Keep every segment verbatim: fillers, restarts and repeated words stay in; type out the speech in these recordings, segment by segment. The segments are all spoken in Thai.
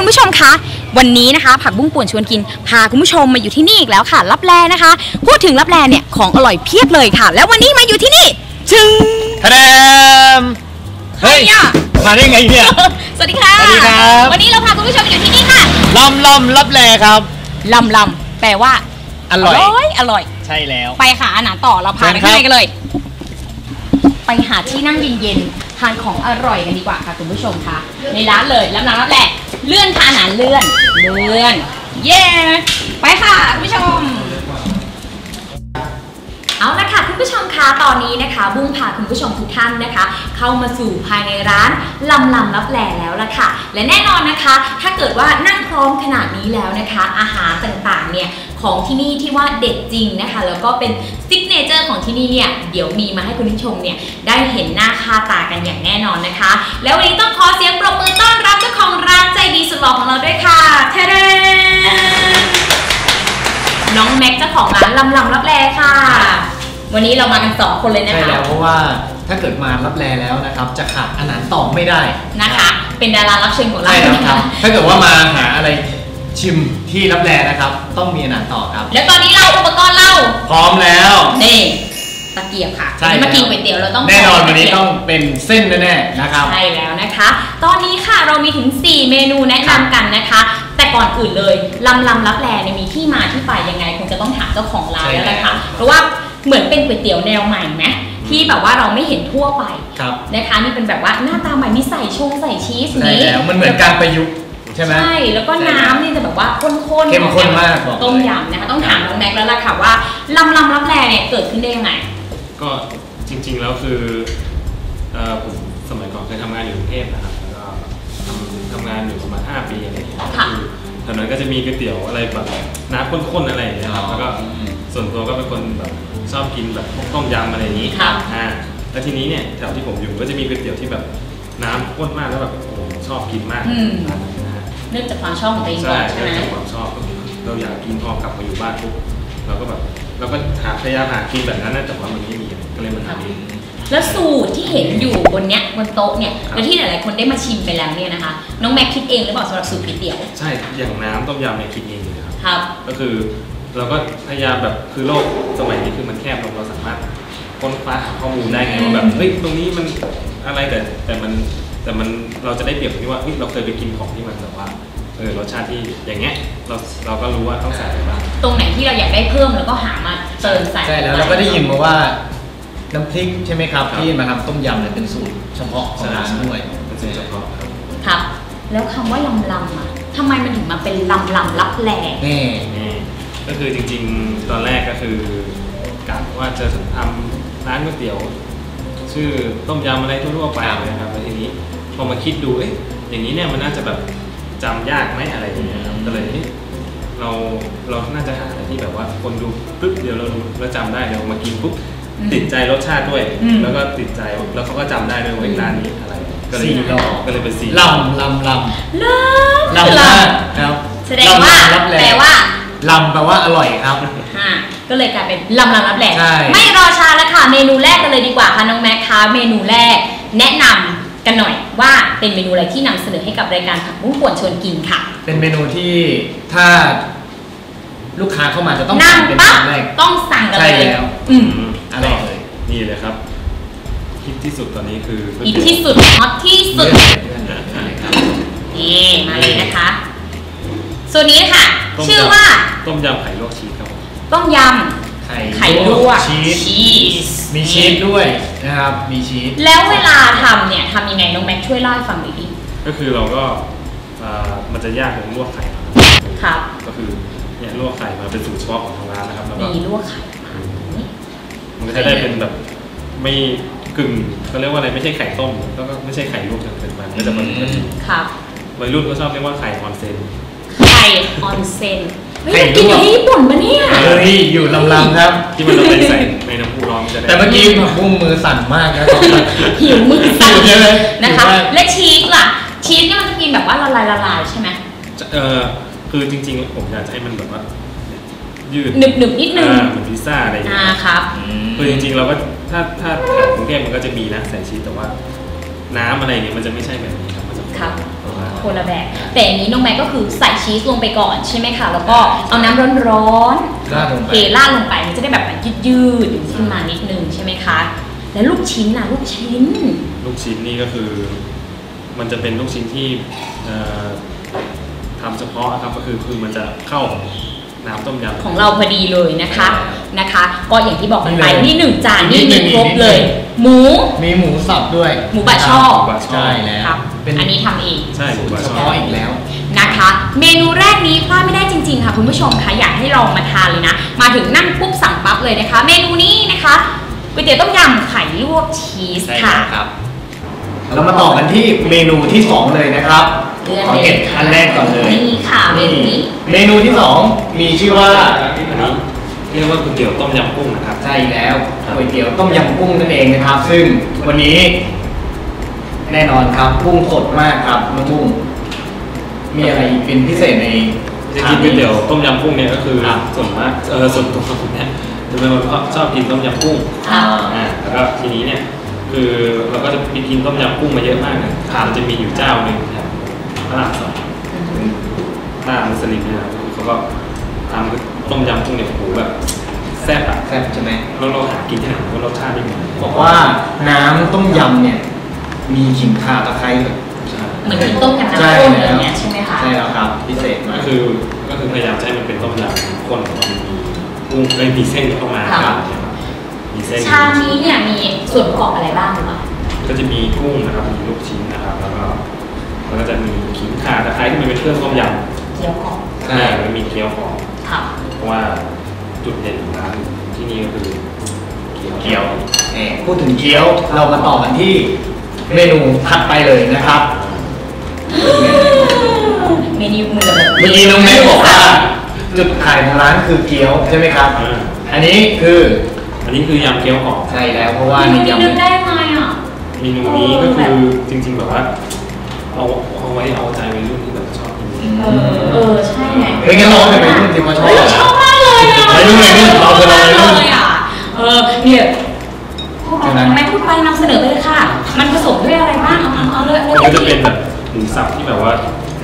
คุณผู้ชมคะวันนี้นะคะผักบุ้งป่วนชวนกินพาคุณผู้ชมมาอยู่ที่นี่อีกแล้วค่ะลับแลนะคะพูดถึงลับแลเนี่ยของอร่อยเพียบเลยค่ะแล้ววันนี้มาอยู่ที่นี่จึงทะเลเฮ้ยมาได้ไงเนี่ยสวัสดีค่ะสวัสดีครับวันนี้เราพาคุณผู้ชมอยู่ที่นี่ค่ะลำลำลับแลครับลำลำแปลว่าอร่อยอร่อยใช่แล้วไปค่ะอาหารต่อเราพาไปที่ไหนกันเลยไปหาที่นั่งเย็นๆทานของอร่อยกันดีกว่าค่ะคุณผู้ชมค่ะในร้านเลยลำลำลับแลเลื่อนค่ะอาหารเลื่อนเลื่อนเย้ไปค่ะคุณผู้ชมเอาละค่ะคุณผู้ชมคะตอนนี้นะคะบุ้งพาคุณผู้ชมทุกท่านนะคะเข้ามาสู่ภายในร้านลำลำลับแลแล้วละค่ะและแน่นอนนะคะถ้าเกิดว่านั่งพร้อมขนาดนี้แล้วนะคะอาหารต่างๆเนี่ยของที่นี่ที่ว่าเด็ดจริงนะคะแล้วก็เป็นซิกเนเจอร์ของที่นี่เนี่ยเดี๋ยวมีมาให้คุณผู้ชมเนี่ยได้เห็นหน้าค่าตากันอย่างแน่นอนนะคะแล้ววันนี้ต้องขอเสียงปรบมือต้อนรับเจ้าของร้านใจดีสุดหล่อของเราด้วยค่ะเทเดน้องแม็กเจ้าของร้านลำลำลับแลค่ะวันนี้เรามากันสองคนเลยนะคะใช่แล้วเพราะว่าถ้าเกิดมาลับแลแล้วนะครับจะขาดอาหารต่อไม่ได้นะคะเป็นดารารับเชิญของเราใช่แล้วครับถ้าเกิดว่ามาหาอะไรชิมที่ลับแลนะครับต้องมีอาหารต่อครับแล้วตอนนี้เราอุปกรณ์เราพร้อมแล้วนี่ตะเกียบค่ะมากินก๋วยเตี๋ยวเราต้องแน่นอนวันนี้ต้องเป็นเส้นแน่ๆนะครับใช่แล้วนะคะตอนนี้ค่ะเรามีถึงสี่เมนูแนะนำกันนะคะแต่ก่อนอื่นเลยลำลำลับแลเนี่ยมีที่มาที่ไปยังไงคงจะต้องถามเจ้าของร้านแล้วล่ะค่ะเพราะว่าเหมือนเป็นก๋วยเตี๋ยวแนวใหม่ไหมที่แบบว่าเราไม่เห็นทั่วไปนะคะนี่เป็นแบบว่าหน้าตาใหม่มีใส่ชงใส่ชีสนี่มันเหมือนการประยุกต์ใช่ไหมใช่แล้วก็น้ำนี่จะแบบว่าข้นๆเข้มข้นมากต้มยำนะคะต้องถามน้องแม็กแล้วล่ะค่ะว่าลำลำลับแลเนี่ยเกิดขึ้นได้ยังไงก็จริงๆแล้วคือผมสมัยก่อนเคยทำงานอยู่กรุงเทพนะครับแล้วก็ทำงานอยู่ประมาณห้าปีอะไรอย่างเงี้ยแถวนั้นก็จะมีก๋วยเตี๋ยวอะไรแบบน้ำข้นๆอะไรอย่างเงี้ยครับแล้วก็ส่วนตัวก็เป็นคนแบบชอบกินแบบพวกต้มยำอะไรอย่างนี้ครับอ่าแล้วทีนี้เนี่ยแถวที่ผมอยู่ก็จะมีก๋วยเตี๋ยวที่แบบน้ำข้นมากแล้วแบบโอ้โหชอบกินมากเนื่องจากความชอบของตัวเองใช่ไหมใช่เนื่องจากความชอบเราอยากกินพอกลับมาอยู่บ้านปุ๊บเราก็แบบเราก็หาพยายามหากินแบบนั้นแต่ว่ามันไม่มีก็เลยมาทำเองแล้วสูตรที่เห็นอยู่บนเนี้ยบนโต๊ะเนี่ยและที่หลายๆคนได้มาชิมไปแล้วเนี่ยนะคะน้องแม็กคิดเองหรือเปล่าสำหรับสูตรก๋วยเตี๋ยวใช่อย่างน้ำต้มยำเนี่ยคิดเองเลยครับก็คือเราก็พยายามแบบคือโลกสมัยนี้คือมันแคบเราสามารถค้นคว้าหาข้อมูลได้ไงว่าแบบเฮ้ยตรงนี้มันอะไรแต่แต่มันแต่มันเราจะได้เปรียบที่ว่าเฮ้ยเราเคยไปกินของที่มันแบบว่าเออรสชาติที่อย่างเงี้ยเราเราก็รู้ว่าต้องใส่อะไรบ้างตรงไหนที่เราอยากได้เพิ่มแล้วก็หามาเติมใส่ใช่แล้วเราก็ได้ยินมาว่าน้ำพริกใช่ไหมครับที่มาทำต้มยำเนี่ยเป็นสูตรเฉพาะของร้านด้วยเป็นสูตรเฉพาะครับแล้วคำว่าลำลำอ่ะทำไมมันถึงมาเป็นลำลำลับแลนี่ก็คือจริงๆตอนแรกก็คือกะว่าจะทำร้านก๋วยเตี๋ยวชื่อต้มยำอะไรทั่วๆไปนะครับแล้วทีนี้พอมาคิดดูเอ๊ะอย่างนี้เนี่ยมันน่าจะแบบจำยากไหมอะไรอย่างเงี้ยก็เลยเราเราน่าจะหาอะไรที่แบบว่าคนดูปุ๊บเดี๋ยวเราเราจำได้เดี๋ยวมากินปุ๊บติดใจรสชาติด้วยแล้วก็ติดใจแล้วเขาก็จำได้ด้วยว่าร้านนี้อะไรก็เลยก็เลยเป็นสีลำลำลำลำลำลำครับแสดงว่าแปลว่าลำแปลว่าอร่อยครับก็เลยกลายเป็นลำลำลับแลไม่รอช้าแล้วค่ะเมนูแรกกันเลยดีกว่าค่ะน้องแม็กค่ะเมนูแรกแนะนำกันหน่อยว่าเป็นเมนูอะไรที่นำเสนอให้กับรายการผักบุ้งป่วนชวนกินค่ะเป็นเมนูที่ถ้าลูกค้าเข้ามาจะต้องสั่งเป็นแบบแรกต้องสั่งกันเลยอืมอะไรเลยนี่เลยครับฮิตที่สุดตอนนี้คือฮิตที่สุดฮอตที่สุดนี่มาเลยนะคะส่วนนี้ค่ะชื่อว่าต้มยำไข่ลวกชีสครับต้มยำไข่ลวกชีสมีชีสด้วยนะครับมีชีสแล้วเวลาทำเนี่ยทำยังไงน้องแม็กช่วยเล่าให้ฟังหน่อยดิก็คือเราก็มันจะยากตรงลวกไข่ครับก็คือเนี่ยลวกไข่มาเป็นสูตรเฉพาะของทางร้านนะครับแล้วก็มีลวกไข่มันก็จะได้เป็นแบบไม่กึ่งเขาเรียกว่าอะไรไม่ใช่ไข่ต้มแล้วก็ไม่ใช่ไข่ลวกจนเป็นมันก็จะมันครับวัยรุ่นก็ชอบเรียกว่าไข่ออนเซนไข่ออนเซนไข่ลวกญี่ปุ่นปะเนี่ยเฮ้ยอยู่ลำลำครับที่มันต้องไปใส่ในน้ำพุร้อนแต่เมื่อกี้มือมือสั่นมากนะหิวมือสั่นเลยนะคะและชีสล่ะชีสเนี่ยมันจะกินแบบว่าละลายละลายใช่ไหมเออคือจริงๆผมอยากจะให้มันแบบว่ายืดหนึบหนึบนิดนึงเหมือนพิซซ่าอะไรอย่างเงี้ยครับคือจริงๆเราก็ถ้าถ้าถ้ากรุงเทพมันก็จะมีนะใส่ชีสแต่ว่าน้ำอะไรเงี้ยมันจะไม่ใช่แบบนี้ครับมันจะครับ คนละแบบแต่อันนี้น้องแม็กก็คือใส่ชีสลงไปก่อนใช่ไหมคะแล้วก็เอาน้ำร้อนๆราดลงไปราดลงไปมันจะได้แบบยืดๆขึ้นมานิดนึงใช่ไหมคะแล้วลูกชิ้นล่ะลูกชิ้นลูกชิ้นนี่ก็คือมันจะเป็นลูกชิ้นที่ทำเฉพาะครับก็คือคือมันจะเข้าน้ำต้มยำของเราพอดีเลยนะคะนะคะก็อย่างที่บอกกันไปนี่หนึ่งจานนี่หนึ่งครบเลยหมูมีหมูสับด้วยหมูบะช่อใช่แล้วครับอันนี้ทำเองใช่หมูบะช่ออีกแล้วนะคะเมนูแรกนี้พลาดไม่ได้จริงๆค่ะคุณผู้ชมค่ะอยากให้ลองมาทานเลยนะมาถึงนั่งปุ๊บสั่งปั๊บเลยนะคะเมนูนี้นะคะก๋วยเตี๋ยวต้มยำไข่ลวกชีสค่ะแล้วมาต่อกันที่เมนูที่สองเลยนะครับขอเก็บอันแรกก่อนเลยนี่ค่ะเมนูนี้เมนูที่สองมีชื่อว่าเรียกว่าก๋วยเตี๋ยวต้มยำกุ้งนะครับใช่แล้วก๋วยเตี๋ยวต้มยำกุ้งนั่นเองนะครับซึ่งวันนี้แน่นอนครับกุ้งสดมากครับน้องกุ้งมีอะไรเป็นพิเศษในจะกินก๋วยเตี๋ยวต้มยำกุ้งเนี่ยก็คือส่วนมากเออส่วนตัวผมเนี่ยจะเป็นคนชอบกินต้มยำกุ้งอ่าแล้วก็ทีนี้เนี่ยคือเราก็จะไปกินต้มยำกุ้งมาเยอะมากเลยมันจะมีอยู่เจ้าหนึ่งครับพระรามสองหน้ามุสลิมนะครับเขาก็ทำต้มยำกุ้งเนี่ยโหแบบแซ่บอะแซ่บใช่ไหมเราเราหากินที่ไหนก็รสชาติไม่เหมือนบอกว่าน้ำต้มยำเนี่ยมีขิงข่าตะไคร้เหมือนต้มยำน้ำข้นอย่างเงี้ยใช่ไหมคะใช่แล้วครับพิเศษมากคือก็คือพยายามใช้มันเป็นต้มยำข้นมันมีกุ้งเลยมีเส้นเข้ามาชามนี้เนี่ยมีส่วนประกอบอะไรบ้างคะก็จะมีกุ้งนะครับมีลูกชิ้นนะครับแล้วก็แล้วก็จะมีขิงข่าตะไคร้ที่มันเป็นเครื่องต้มยำเกี๊ยวหอมใช่มันมีเกี๊ยวหอมค่ะเพราะว่าจุดเด่นของร้านที่นี่ก็คือเกี๊ยวเออพูดถึงเกี๊ยวเรามาต่อกันที่เมนูถัดไปเลยนะครับเมนูเมื่อกี้น้องแม่บอกว่าจุดขายของร้านคือเกี๊ยวใช่ไหมครับอันนี้คืออันนี้คือยำเกี๊ยวหอมใช่แล้วเพราะว่าเมนูนี้ได้ไงอ่ะเมนูนี้ก็คือจริงๆแบบว่าเอาเอาไว้เอาใจวัยรุ่นที่แบบชอบกินเออใช่ไงเป็นไงเราเป็นวัยรุ่นที่มาชอบชอบมากเลยวัยรุ่นวัยรุ่นเราเป็นวัยรุ่นเลยอ่ะเออเนี่ยไม่พูดไปนำเสนอไปเลยค่ะมันผสมด้วยอะไรบ้างเอาเอาเลยก็จะเป็นแบบหมูสับที่แบบว่า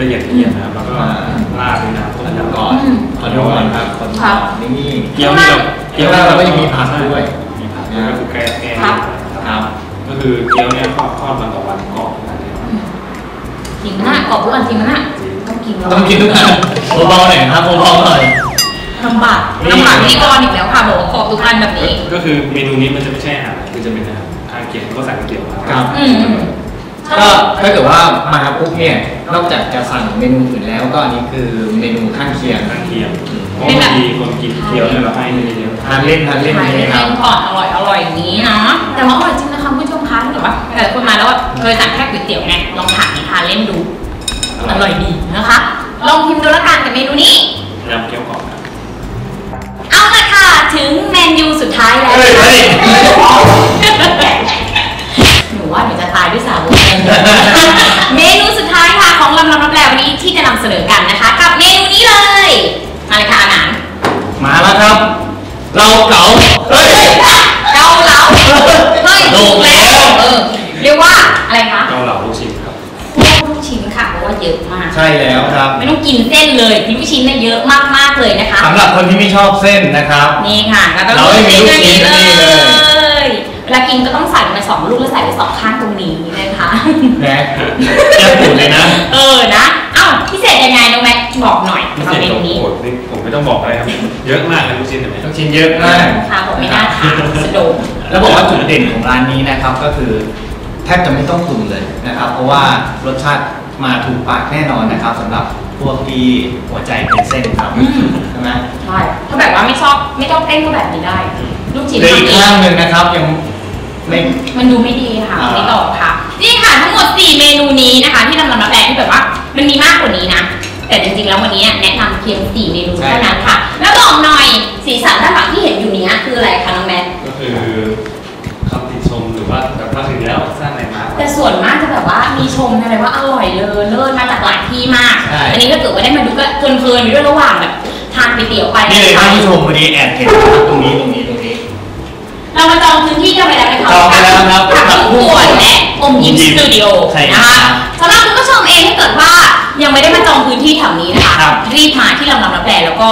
ละเอียดละเอียดนะแล้วก็ราดด้วยน้ำต้มยำก่อนขอโทษนะครับขอโทษนี่เกี๊ยวนี่แบบเกี๊ยวเราก็ยังมีผักด้วยมีผักนะก็คือแกงแกงครับก็คือเกี๊ยวเนี่ยทอดมันต่อวันกรอบนะจริงมากกรอบทุกวันจริงมากต้องกินต้องกินทุกวันเบาๆหน่อยครับเบาๆหน่อยลำบากลำบากนี่ก้อนอีกแล้วค่ะบอกว่ากรอบทุกวันแบบนี้ก็คือเมนูนี้มันจะไม่ใช่อาหารคือจะเป็นอาหารทางเกี๊ยวก็สั่งเกี๊ยวครับก็ถ้าเกิดว่ามาปุ๊บเนี่ยนอกจากจะสั่งเมนูอื่นแล้วก็อันนี้คือเมนูข้างเคียงข้างเคียงบางทีคนกินเกี๊ยวเนี่ยเราให้เยอะทานเล่นทานเล่นเลยครับทานก่อนอร่อยอร่อยอย่างนี้นะแต่ว่าอร่อยจริงนะคะคุณผู้ชมคะหรือว่าแต่คนมาแล้วว่าเคยสั่งแค่ก๋วยเตี๋ยวไงลองทานนี่ทานเล่นดูอร่อยดีนะคะลองพิมพ์ดูละกันกับเมนูนี้ยำเกี๊ยวกรอบเอาละค่ะถึงเมนูสุดท้ายแล้วหนูว่าหนูจะตายด้วยสาวเมนูสุดท้ายค่ะของลำลำรับแลวันนี้ที่จะนำเสนอกันนะคะกับเมนูนี้เลยมาเลยค่ะอาหารมาแล้วครับเราเก๋าเฮ้ยเกาเหลาเฮ้ยถูกแล้วเออเรียกว่าอะไรคะเกาเหลาลูกชิ้นครับลูกชิ้นค่ะเพราะว่าเยอะมากใช่แล้วครับไม่ต้องกินเส้นเลยลูกชิ้นเนี่ยเยอะมากมากเลยนะคะสำหรับคนที่ไม่ชอบเส้นนะครับนี่ค่ะก็ต้องมีลูกชิ้นนี่เลยเวลากินก็ต้องใส่มาสองลูกแล้วใส่ไปสองข้างตรงนี้นะคะแม่แก้ปุ่นเลยนะเออนะอ้าวพิเศษยังไงน้องแม็กบอกหน่อยเอาเมนูนี้ผมไม่ต้องบอกอะไรครับเยอะมากเลยลูกชิ้นเห็นไหมลูกชิ้นเยอะมากค่ะผมไม่น่าขาดสะดุดแล้วบอกว่าจุดเด่นของร้านนี้นะครับก็คือแทบจะไม่ต้องปรุงเลยนะครับเพราะว่ารสชาติมาถูกปากแน่นอนนะครับสำหรับพวกที่หัวใจเป็นเส้นครับใช่ไหมใช่ถ้าแบบว่าไม่ชอบไม่ต้องเต้นก็แบบนี้ได้ลูกชิ้นอีกข้างหนึ่งนะครับยังมันดูไม่ดีค่ะไม่ตอบค่ะนี่ค่ะทั้งหมดสี่เมนูนี้นะคะที่นำมาแปลที่แบบว่ามันมีมากกว่านี้นะแต่จริงๆแล้ววันนี้แนะนำเพียงสี่เมนูเท่านั้นค่ะแล้วบอกหน่อยสีสันด้านหลังที่เห็นอยู่นี้คืออะไรคะน้องแมทก็คือคำติชมหรือว่าแบบมาถึงแล้วสร้างอะไรมาแต่ส่วนมากจะแบบว่ามีชมอะไรว่าอร่อยเลยเลิศมาจากหลายที่มากอันนี้ถ้าเกิดว่าได้มาดูก็เพลินๆไปด้วยระหว่างแบบทานไปเตี๋ยวไปนี่เลยท่านผู้ชมวันนี้แอบเห็นตรงนี้ตรงนี้ตรงนี้เรา เรามาจองพื้นที่กันไปแล้วนะคะจองไปแล้วครับกับผู้ป่วยและอมยิ้มสตูดิโอนะคะสำหรับคุณผู้ชมเองถ้าเกิดว่ายังไม่ได้มาจองพื้นที่แถวนี้นะคะรีบมาที่ลำลำรับแปลแล้วก็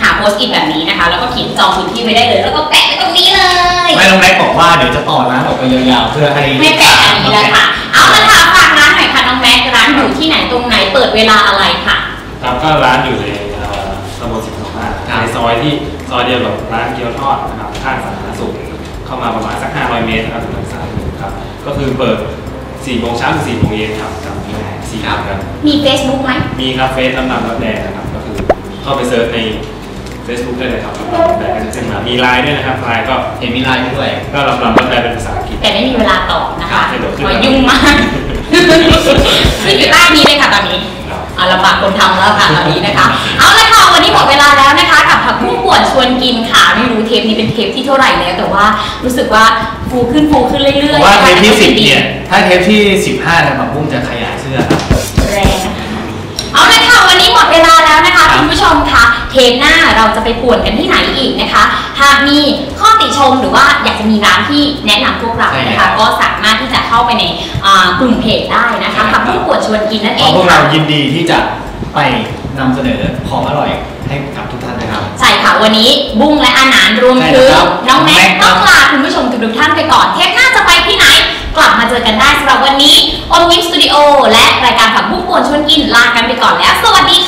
หาโพสต์อินแบบนี้นะคะแล้วก็เขียนจองพื้นที่ไปได้เลยแล้วก็แปะไว้ตรงนี้เลยไม่ต้องแม็กบอกว่าเดี๋ยวจะต่อร้านออกไปยาวๆเพื่อให้ไม่แปะอันนี้แล้วค่ะเอาละค่ะฝากร้านหน่อยค่ะน้องแม็กร้านอยู่ที่ไหนตรงไหนเปิดเวลาอะไรค่ะครับก็ร้านอยู่ในตำบลสิบสองในซอยที่ซอยเดียวกับร้านเกี๊ยวทอดนะครับข้างสาธารณสุขเข้ามาประมาณสักห้าร้อยเมตรนะครับถึงสาธารณสุขครับก็คือเปิดสี่โมงเช้าถึงสี่โมงเย็นครับกับที่ไหนสี่ครับมีเฟซบุ๊กไหมมีครับเฟซลำลำรับแดงนะครับก็คือเข้าไปเซิร์ชในเฟซบุ๊กได้เลยครับแต่ก็จะขึ้นมามีไลน์ด้วยนะครับไลน์ก็เห็นมีไลน์ด้วยก็ลำลำรับแดงเป็นภาษาอังกฤษแต่ไม่มีเวลาตอบนะคะขอยุ่งมากซึ่งอยู่ใต้นี้เลยค่ะตอนนี้เอาลำบากคนทำแล้วค่ะตอนนี้นะคะเอาละค่ะวันนี้หมดเวลาแล้วนะคะกับผักบุ้งป่วนชวนกินค่ะไม่รู้เทปนี้เป็นเทปที่เท่าไหร่แล้วแต่ว่ารู้สึกว่าฟูขึ้นฟูขึ้นเรื่อยๆว่าเทปที่สิบเนี่ยถ้าเทปที่สิบห้านะผักบุ้งจะขยายเสื้อแรงเอาละค่ะวันนี้หมดเวลาแล้วนะคะคุณผู้ชมคะเทปหน้าเราจะไปป่วนกันที่ไหนอีกนะคะหากมีข้อติชมหรือว่าอยากจะมีร้านที่แนะนำพวกเรานะคะก็สามารถที่จะเข้าไปในกลุ่มเพจได้นะคะผักบุ้งป่วนชวนกินนั่นเองพวกเรายินดีที่จะไปนำเสนอของอร่อยให้กับทุกท่านนะครับใช่ค่ะวันนี้บุ้งและอาหารรวมถึงน้องแม็กต้องลาคุณผู้ชมทุกท่านไปก่อนเทปหน้าจะไปที่ไหนกลับมาเจอกันได้สำหรับวันนี้อมยิ้มสตูดิโอและรายการผักบุ้งป่วนชวนกินลากันไปก่อนแล้วสวัสดี